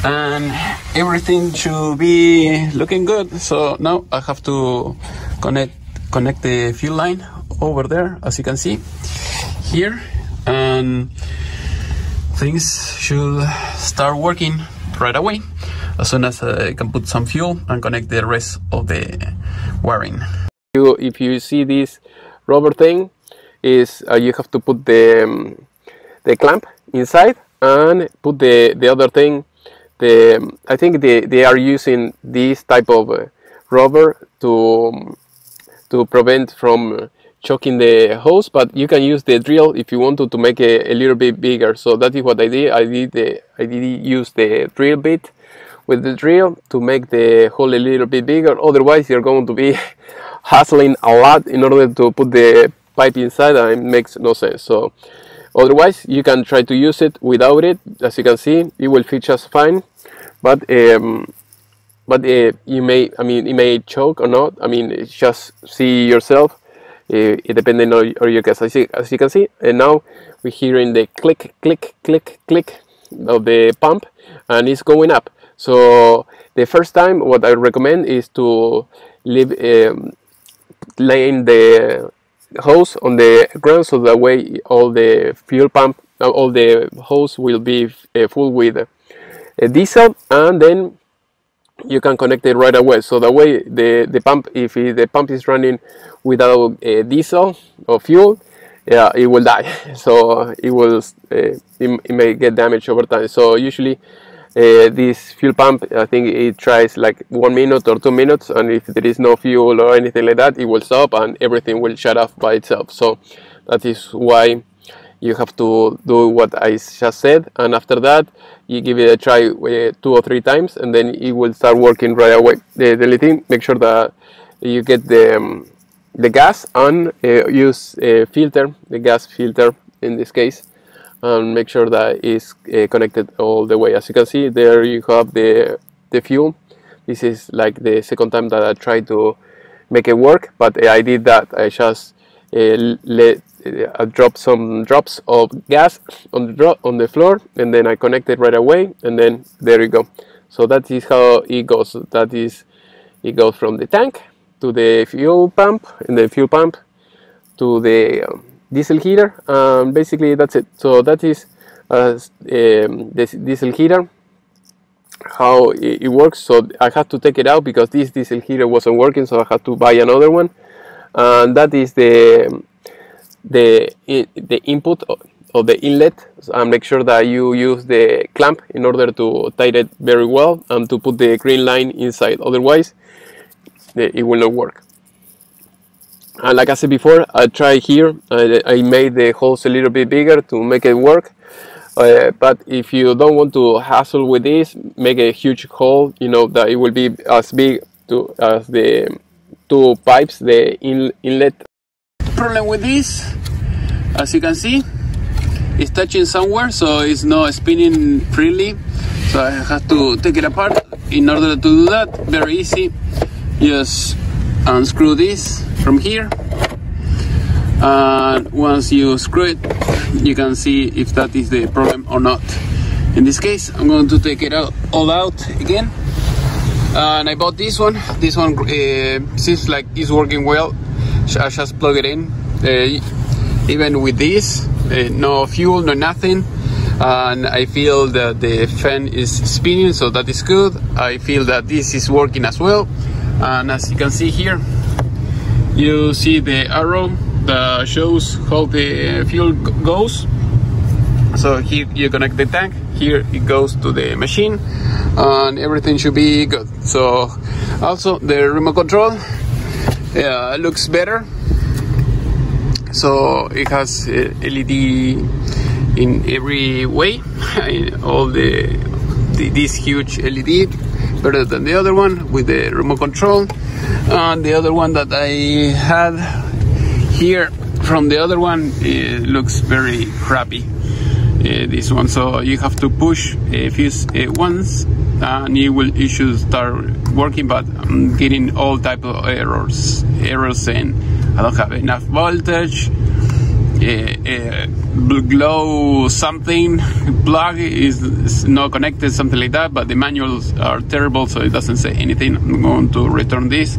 and everything should be looking good. So now I have to connect the fuel line over there, as you can see here, and things should start working right away as soon as I can put some fuel and connect the rest of the wiring. If you see this rubber thing, is you have to put the clamp inside and put the other thing. I think they are using this type of rubber to prevent from choking the hose, but you can use the drill if you want to make it a little bit bigger. So that is what I did. I did use the drill bit with the drill to make the hole a little bit bigger. Otherwise, you're going to be hassling a lot in order to put the pipe inside, and it makes no sense. So otherwise, you can try to use it without it. As you can see, it will fit just fine, but you may, I mean, it may choke or not. I mean, it's just see yourself, depending on your case. As you can see, and now we're hearing the click, click, click, click of the pump, and it's going up. So the first time, what I recommend is to leave laying the hose on the ground, so that way all the fuel pump, all the hose will be full with diesel, and then you can connect it right away. So that way the pump, if the pump is running without diesel or fuel, yeah, it will die. So it will it may get damaged over time. So usually this fuel pump, I think it tries like 1 minute or 2 minutes, and if there is no fuel or anything like that, it will stop and everything will shut off by itself. So that is why you have to do what I just said, and after that you give it a try 2 or 3 times, and then it will start working right away. The only thing, make sure that you get the gas, and use a filter, the gas filter in this case, and make sure that it's connected all the way. As you can see, there you have the fuel. This is like the second time that I tried to make it work, but I did that. I just dropped some drops of gas on the floor, and then I connected right away, and then there you go. So that is how it goes. That is, it goes from the tank to the fuel pump, and the fuel pump to the diesel heater, and basically that's it. So that is this diesel heater, how it works. So I had to take it out because this diesel heater wasn't working, so I had to buy another one, and that is the input of the inlet, and make sure that you use the clamp in order to tighten it very well and to put the green line inside, otherwise it will not work. And like I said before, I tried here, I made the holes a little bit bigger to make it work, but if you don't want to hassle with this, make a huge hole, you know, that it will be as big as the two pipes, the inlet. The problem with this, as you can see, it's touching somewhere, so it's not spinning freely, so I have to take it apart. In order to do that, very easy, just unscrew this from here, and once you screw it, you can see if that is the problem or not. In this case, I'm going to take it all out again, And I bought this one. This one seems like it's working well. I just plug it in, even with this, no fuel, no nothing. And I feel that the fan is spinning, so that is good. I feel that this is working as well. And as you can see here, you see the arrow that shows how the fuel goes. So here you connect the tank, here it goes to the machine, and everything should be good. So also the remote control looks better. So it has LED in every way, all this huge LED, better than the other one with the remote control. And the other one that I had here from the other one, it looks very crappy, this one. So you have to push a few once and it should start working, but I'm getting all type of errors and I don't have enough voltage. Glow something, plug is not connected, something like that, but the manuals are terrible, so it doesn't say anything. I'm going to return this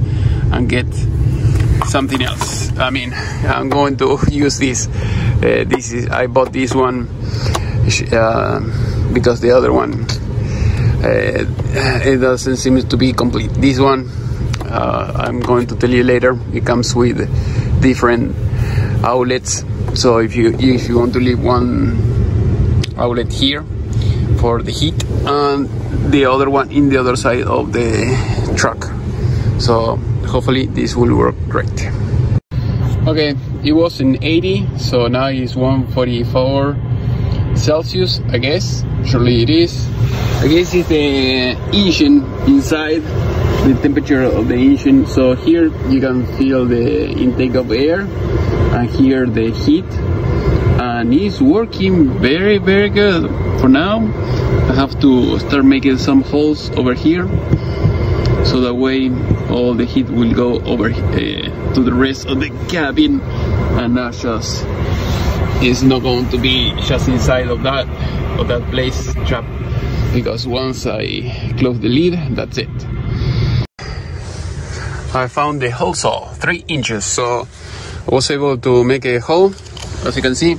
and get something else. I mean, I'm going to use this. I bought this one because the other one, it doesn't seem to be complete. This one, I'm going to tell you later, it comes with different outlets. So if you want to leave one outlet here for the heat and the other one in the other side of the truck. So hopefully this will work great. Okay, it was in 80, so now it's 144 Celsius, I guess. Surely it is. I guess it's the engine inside, the temperature of the engine. So here you can feel the intake of air. And here the heat, and it's working very, very good for now. I have to start making some holes over here, so that way all the heat will go over to the rest of the cabin, and not just, it's not going to be just inside of that place trap, because once I close the lid, that's it. I found the hole saw, 3 inches, so I was able to make a hole. As you can see,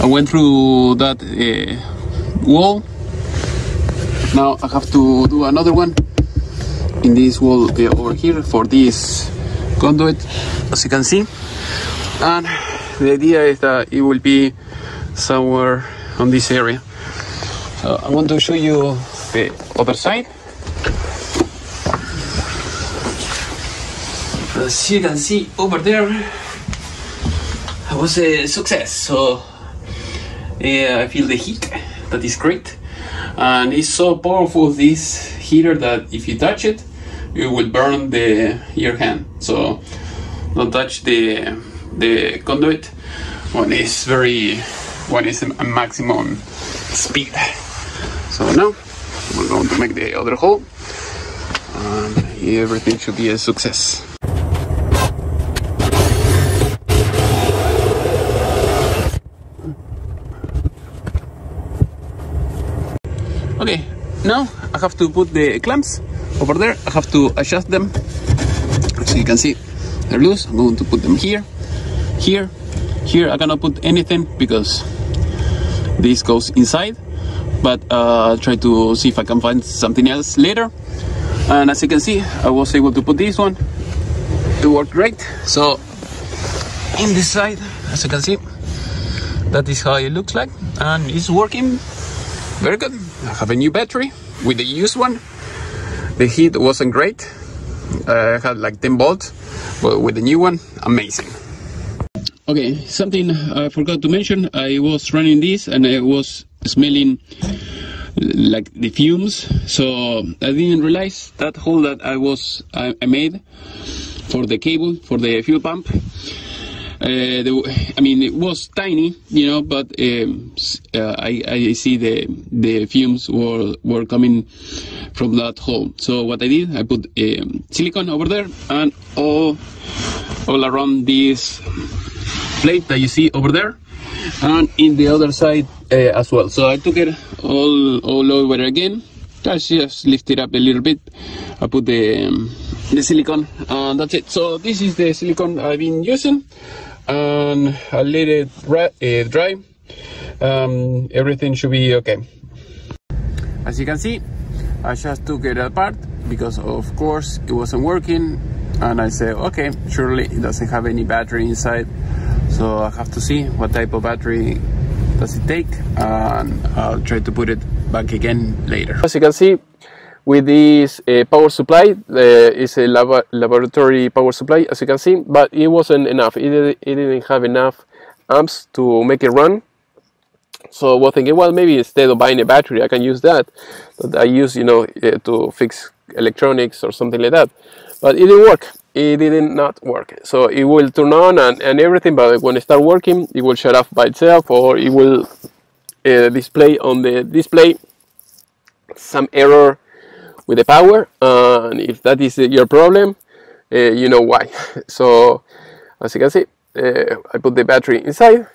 I went through that wall. Now I have to do another one in this wall over here for this conduit, as you can see. And the idea is that it will be somewhere on this area. I want to show you the other side. As you can see over there, it was a success. So yeah, I feel the heat, that is great. And it's so powerful, this heater, that if you touch it, it will burn your hand. So don't touch the conduit when it's a maximum speed. So now we're going to make the other hole, and everything should be a success. Okay, now I have to put the clamps over there. I have to adjust them. So you can see they're loose. I'm going to put them here, here, here. I cannot put anything because this goes inside, but I'll try to see if I can find something else later. And as you can see, I was able to put this one. It worked great. So in this side, as you can see, that is how it looks like, and it's working very good. I have a new battery with the used one. The heat wasn't great. I had like 10 volts, but with the new one, amazing. Okay, something I forgot to mention. I was running this and I was smelling like the fumes. So I didn't realize that hole that I made for the cable, for the fuel pump. It was tiny, you know, but I see the fumes were coming from that hole. So what I did, I put silicone over there, and all around this plate that you see over there, and in the other side as well. So I took it all over again, I just lift it up a little bit. I put the silicone, and that's it. So this is the silicone I've been using, and I let it dry. Everything should be okay. As you can see, I just took it apart because of course it wasn't working, and I said, okay, surely it doesn't have any battery inside, so I have to see what type of battery does it take, and I'll try to put it back again later. As you can see, with this power supply, it's a laboratory power supply, as you can see, but it wasn't enough. It didn't have enough amps to make it run. So I was thinking, well, maybe instead of buying a battery, I can use that. That I use, you know, to fix electronics or something like that. But it didn't work. It did not work. So it will turn on and everything, but when it starts working, it will shut off by itself, or it will display on the display some error with the power. And if that is your problem, you know why. So as you can see, I put the battery inside.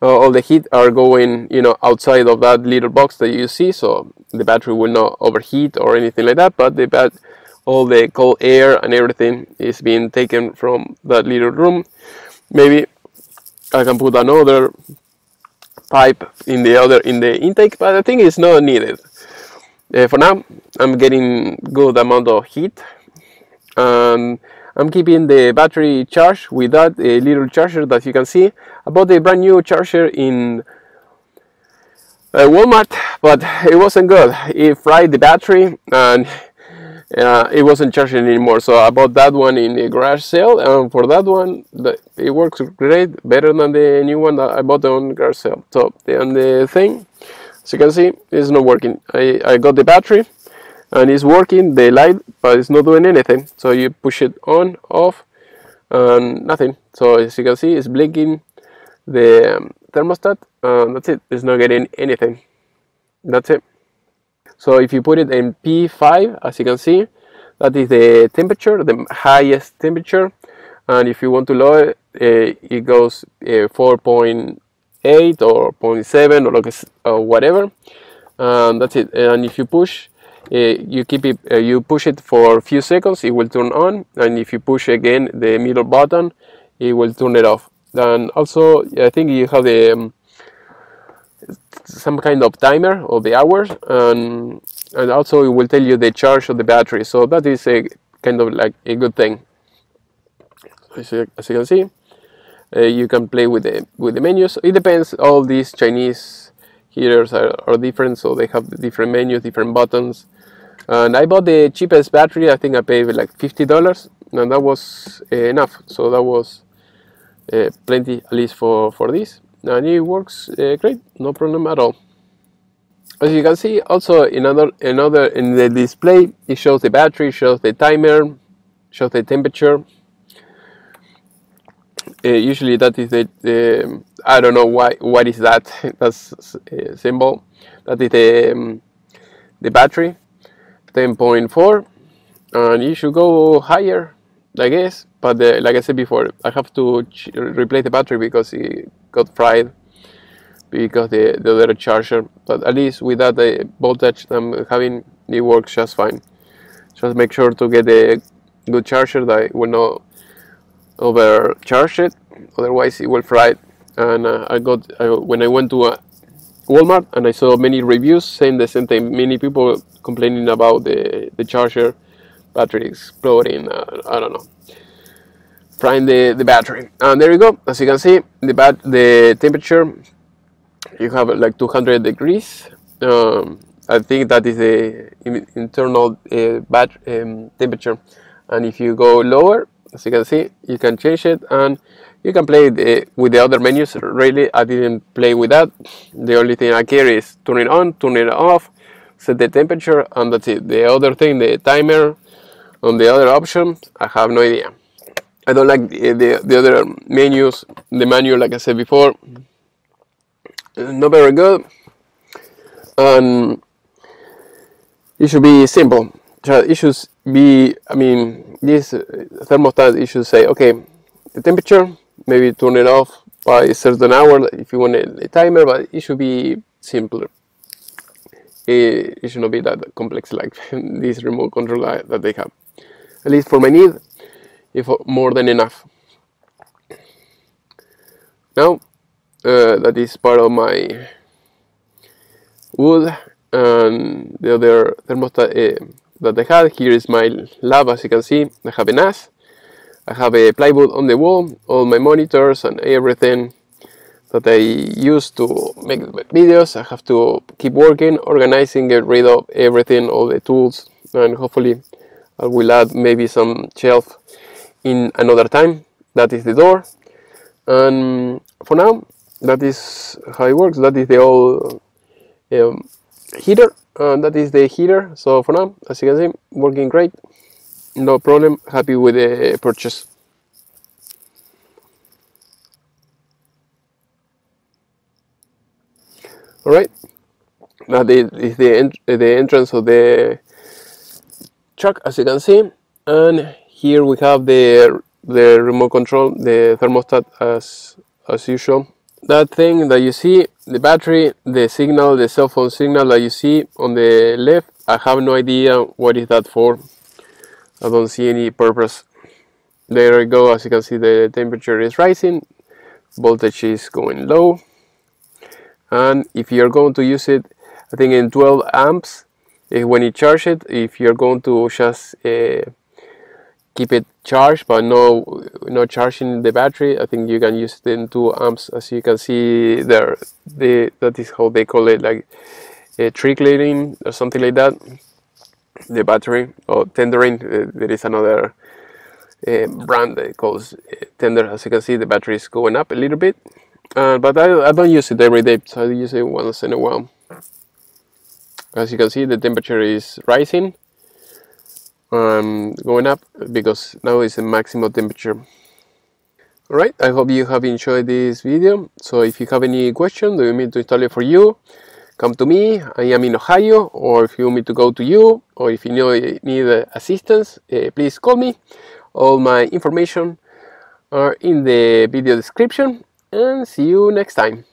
All the heat are going, you know, outside of that little box that you see, so the battery will not overheat or anything like that, but all the cold air and everything is being taken from that little room. Maybe I can put another pipe in the intake, but I think it's not needed. For now, I'm getting good amount of heat, and I'm keeping the battery charged with that little charger that you can see. I bought a brand new charger in Walmart, but it wasn't good. It fried the battery, and it wasn't charging anymore. So I bought that one in a garage sale, and for that one, it works great, better than the new one that I bought on garage sale. So, and the thing, as you can see, it's not working. I got the battery, and it's working, the light, but it's not doing anything. So you push it on, off, and nothing. So as you can see, it's blinking the thermostat, and that's it. It's not getting anything. That's it. So if you put it in P5, as you can see, that is the temperature, the highest temperature. And if you want to lower it, it goes 4.8 or 0.7 or whatever. That's it. And if you push, you push it for a few seconds, it will turn on, and if you push again the middle button, it will turn it off. And also, I think you have the some kind of timer of the hours, and also it will tell you the charge of the battery. So that is a kind of like a good thing. As you can see, you can play with the menus. It depends. All these Chinese heaters are different, so they have different menus, different buttons. And I bought the cheapest battery. I think I paid like $50, and that was enough. So that was plenty, at least for this, and it works great, no problem at all. As you can see, also in the display, it shows the battery, shows the timer, shows the temperature. Usually that is the I don't know why. What is that? That's a symbol. That is the battery, 10.4, and you should go higher, I guess. But like I said before, I have to replace the battery because it got fried because the other charger. But at least with that voltage I'm having, it works just fine. Just make sure to get a good charger that will not overcharge it, otherwise it will fry it. And when I went to Walmart, and I saw many reviews saying the same thing, many people complaining about the charger battery exploding, I don't know, frying the battery. And there you go. As you can see, the temperature, you have like 200 degrees. I think that is the internal temperature, and if you go lower, as you can see, you can change it, and you can play with the other menus. Really, I didn't play with that. The only thing I care is turn it on, turn it off, set the temperature, and that's it. The other thing, the timer, on the other options, I have no idea. I don't like the other menus. The menu, like I said before, not very good, and it should be simple. It should be, I mean, this thermostat, it should say, okay, the temperature, maybe turn it off by a certain hour if you want a timer, but it should be simpler. it should not be that complex like this remote control that they have. At least for my need, it's more than enough. Now, that is part of my wood, and the other thermostat that I had. Here is my lab, as you can see. I have an ass, I have a plywood on the wall, all my monitors and everything that I use to make videos. I have to keep working, organizing, get rid of everything, all the tools, and hopefully I will add maybe some shelf in another time. That is the door. And for now, that is how it works. That is the old heater, and that is the heater. So for now, as you can see, working great, no problem, happy with the purchase. All right, that is the entrance of the truck, as you can see, and here we have the remote control, the thermostat, as usual. That thing that you see, the battery, the signal, the cell phone signal that you see on the left, I have no idea what is that for. I don't see any purpose. There we go, as you can see, the temperature is rising, voltage is going low, and if you're going to use it, I think in 12 amps, when you charge it, if you're going to just keep it charged but not charging the battery, I think you can use it in 2 amps, as you can see there. That is how they call it, like trickling or something like that, the battery, or tendering. There is another brand that calls tender. As you can see, the battery is going up a little bit, but I don't use it every day, so I use it once in a while. As you can see, the temperature is rising, going up, because now it's the maximum temperature. All right, I hope you have enjoyed this video. So if you have any question, do you want me to install it for you, come to me. I am in Ohio, or if you want me to go to you, or if you need assistance, please call me. All my information are in the video description, and see you next time.